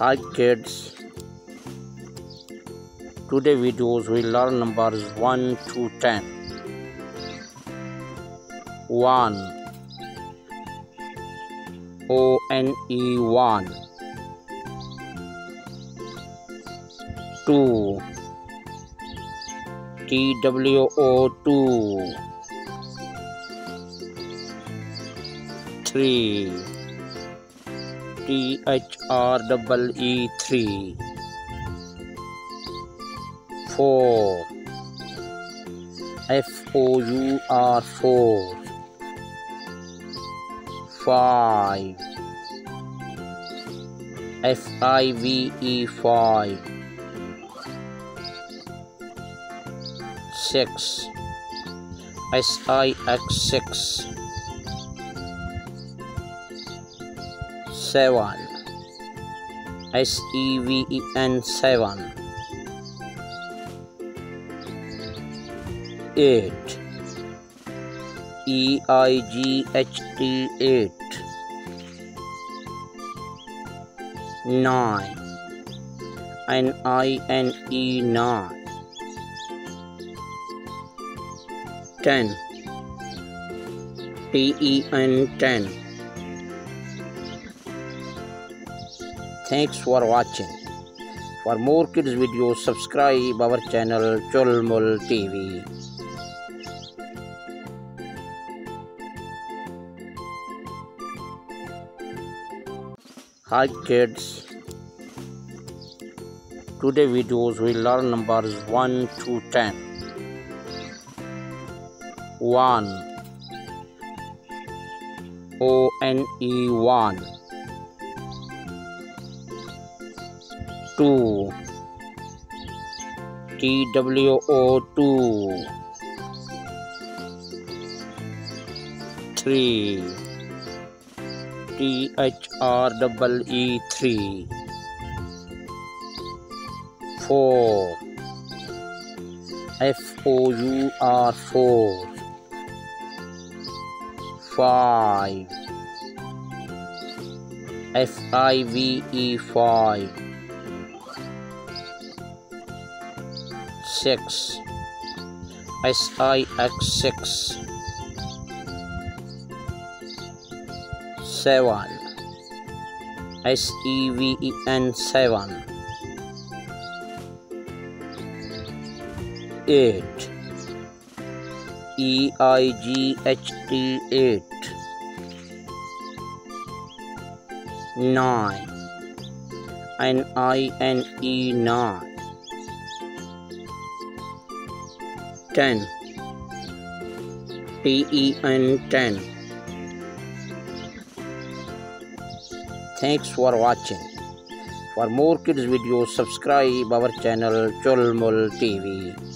Hi kids, today videos we learn numbers 1 to 10. 1 O-N-E 1 2 T-W-O 2 3 T-H-R-E-E 3 4 F-O-U-R 4 5 F-I-V-E 5 6 S-I-X 6 7 S-E-V-E-N 7 8 E-I-G-H-T 8 9 N-I-N-E 9 10 T-E-N 10. Thanks for watching. For more kids videos, subscribe our channel Chulmul TV. Hi kids, today videos we learn numbers 1 to 10. 1 O-N-E 1 2 T-W-O 2 3 T-H-R-E-E 3 4 F-O-U-R 4 5 F-I-V-E 5 6 S-I-X 6 7 S-E-V-E-N 7 8 E-I-G-H-T 8 9 N-I-N-E 9 10 T-E-N 10. Thanks for watching. For more kids videos, subscribe our channel Chulmul TV.